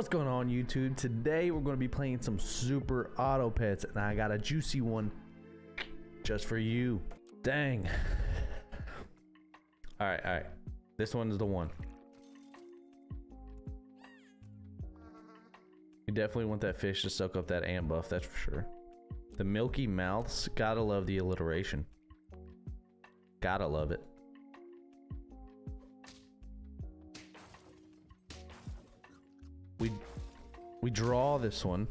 What's going on, YouTube? Today we're going to be playing some Super Auto Pets, and I got a juicy one just for you. Dang. Alright, alright. This one is the one. You definitely want that fish to soak up that ant buff, that's for sure. The milky mouths, gotta love the alliteration. Gotta love it. We draw this one.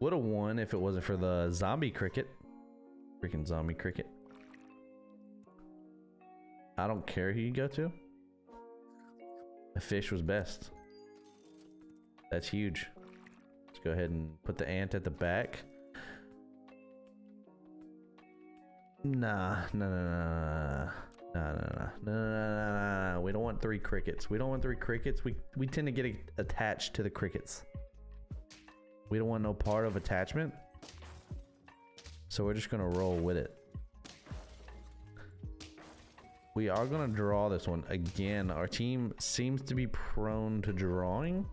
Would have won if it wasn't for the zombie cricket. Freaking zombie cricket. I don't care who you go to. The fish was best. That's huge. Let's go ahead and put the ant at the back. Nah. We don't want three crickets. We tend to get attached to the crickets. We don't want no part of attachment. So we're just gonna roll with it. We are gonna draw this one again. Our team seems to be prone to drawing.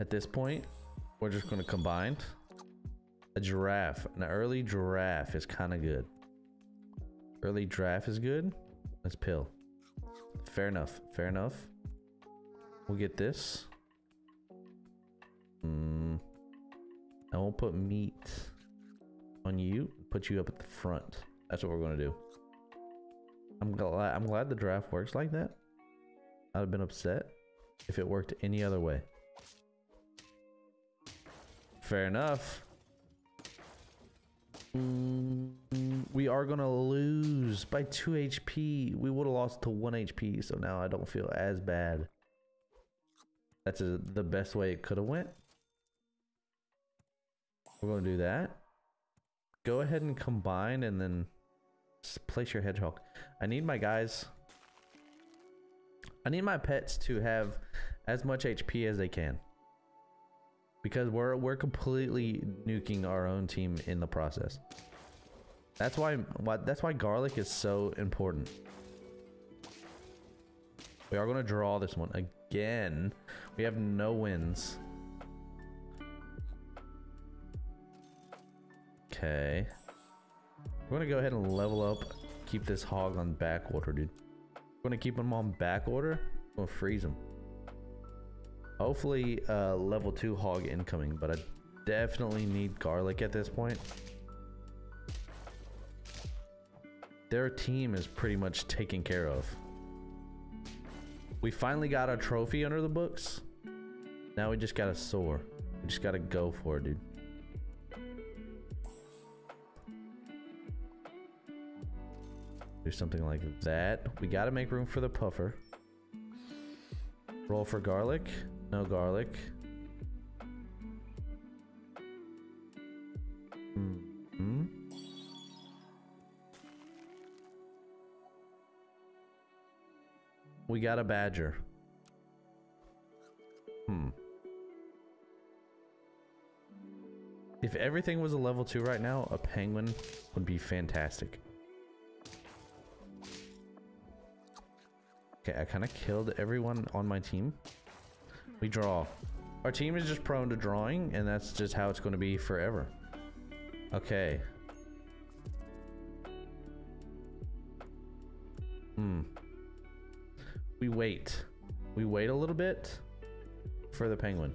At this point, we're just gonna combine. A giraffe. An early giraffe is kind of good. Early giraffe is good. Let's pill. Fair enough. Fair enough. We'll get this. I won't put meat on you. Put you up at the front. That's what we're gonna do. I'm glad the giraffe works like that. I'd have been upset if it worked any other way. Fair enough. We are gonna lose by 2 HP. We would have lost to 1 HP, so now I don't feel as bad. That's the best way it could have went. We're gonna do that. Go ahead and combine and then place your hedgehog. I need my guys. I need my pets to have as much HP as they can, because we're completely nuking our own team in the process. That's why garlic is so important. We are going to draw this one again. We have no wins. Okay. We're going to go ahead and level up. Keep this hog on back order, dude. We're going to keep him on back order. We're going to freeze him. Hopefully level 2 hog incoming, but I definitely need garlic at this point. Their team is pretty much taken care of. We finally got our trophy under the books. Now we just gotta soar. We just gotta go for it, dude. Do something like that. We gotta make room for the puffer. Roll for garlic. No garlic. We got a badger. If everything was a level 2 right now, a penguin would be fantastic. Okay, I kind of killed everyone on my team. We draw. Our team is just prone to drawing, and that's just how it's going to be forever. Okay. We wait. We wait a little bit for the penguin.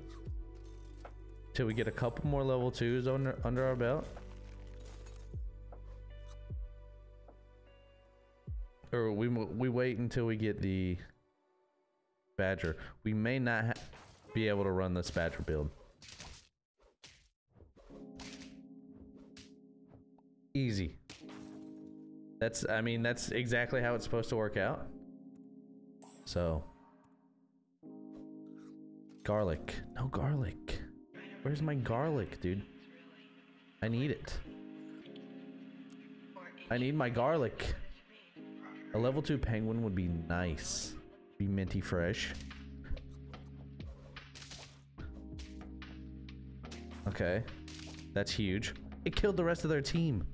Till we get a couple more level 2s under our belt. Or we wait until we get the badger. We may not be able to run this badger build. Easy. That's exactly how it's supposed to work out. So, garlic. No garlic. Where's my garlic, dude? I need it. I need my garlic. A level 2 penguin would be nice. Be minty fresh. Okay. That's huge. It killed the rest of their team.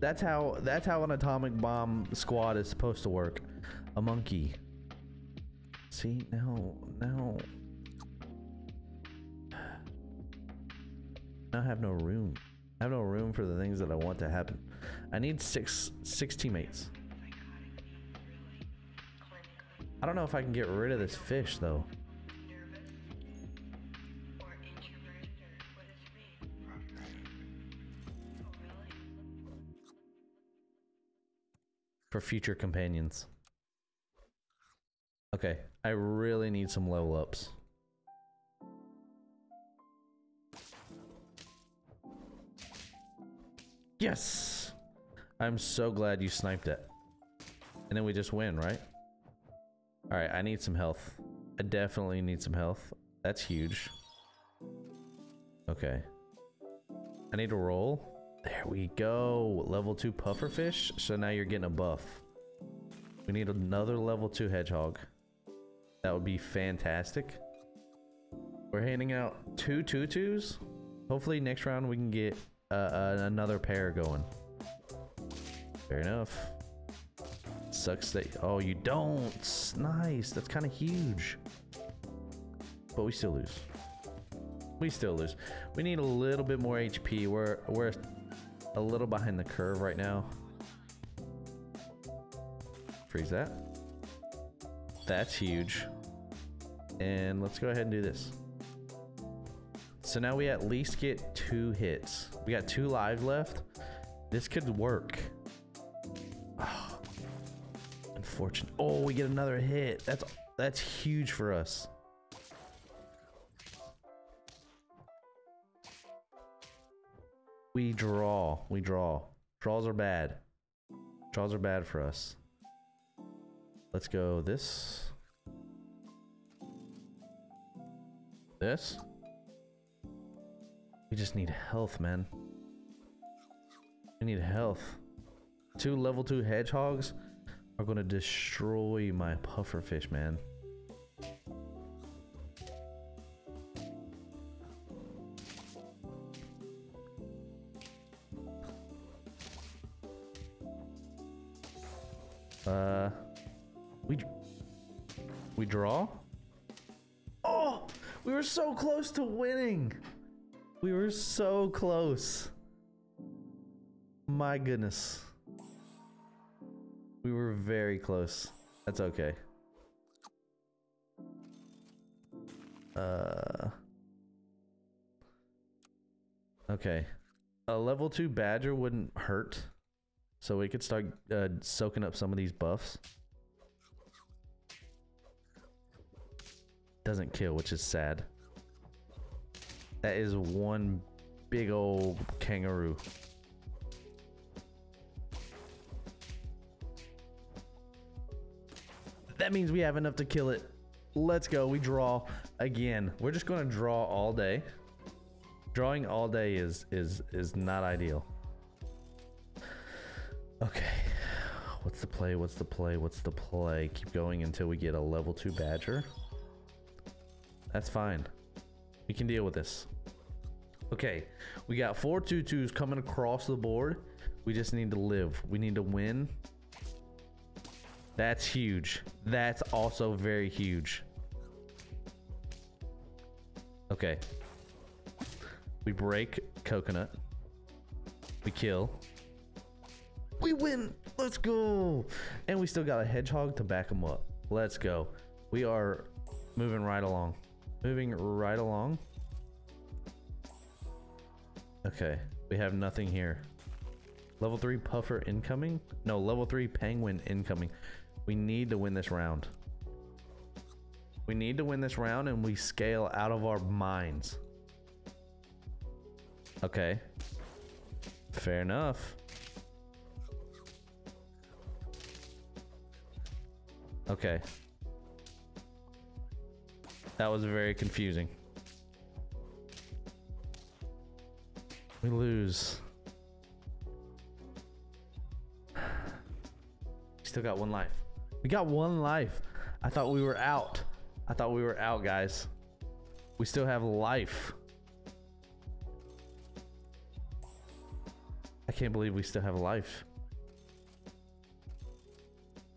That's how an atomic bomb squad is supposed to work. a monkey. See, now I have no room. I have no room for the things that I want to happen. I need six teammates. I don't know if I can get rid of this fish though. For future companions. Okay, I really need some level ups. Yes! I'm so glad you sniped it. And then we just win, right? Alright, I need some health. I definitely need some health. That's huge. Okay. I need to roll. There we go. Level 2 pufferfish. So now you're getting a buff. We need another level 2 hedgehog. That would be fantastic. We're handing out 2 tutus. Hopefully next round we can get another pair going. Fair enough. Sucks that. Oh, you don't. Nice. That's kind of huge. But we still lose. We still lose. We need a little bit more HP. We're a little behind the curve right now. Freeze that. That's huge. And let's go ahead and do this. So now we at least get 2 hits. We got 2 lives left. This could work. Oh, unfortunate. Oh, we get another hit. That's huge for us. We draw. We draw. Draws are bad. Draws are bad for us. Let's go this. This. We just need health, man. We need health. 2 level 2 hedgehogs are gonna destroy my pufferfish, man. We draw. Oh, we were so close to winning. We were so close. My goodness. We were very close. That's okay. Okay. A level 2 badger wouldn't hurt. So we could start soaking up some of these buffs. Doesn't kill, which is sad. That is one big old kangaroo. That means we have enough to kill it. Let's go. We draw again. We're just going to draw all day. Drawing all day is not ideal. Okay. What's the play? What's the play? What's the play? Keep going until we get a level 2 badger. That's fine. We can deal with this. Okay, we got 4 tutus coming across the board. We just need to live. We need to win. That's huge. That's also very huge. Okay. We break coconut. We kill. We win. Let's go. And we still got a hedgehog to back them up. Let's go. We are moving right along. Moving right along. Okay, we have nothing here. Level 3 puffer incoming? No, level 3 penguin incoming. We need to win this round. We need to win this round and we scale out of our minds. Okay. Fair enough. Okay. That was very confusing. We lose. Still got 1 life. We got 1 life. I thought we were out. I thought we were out, guys. We still have life. I can't believe we still have life.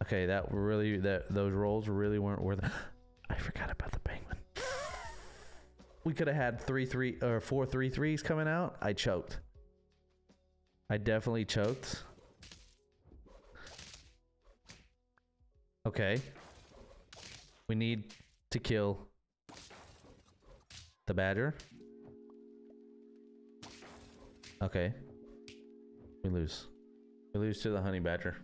Okay, that really, those rolls really weren't worth it. I forgot about the penguin. We could have had four 3-3s coming out. I choked. I definitely choked. Okay. We need to kill the badger. Okay. We lose. We lose to the honey badger.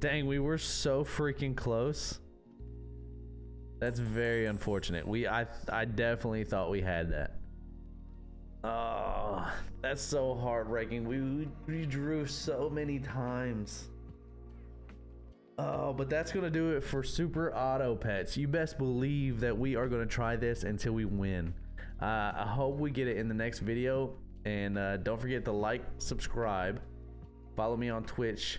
Dang, we were so freaking close. That's very unfortunate. I definitely thought we had that. Oh, that's so heartbreaking. We drew so many times. Oh, but that's going to do it for Super Auto Pets. You best believe that we are going to try this until we win. I hope we get it in the next video. And don't forget to like, subscribe, follow me on Twitch,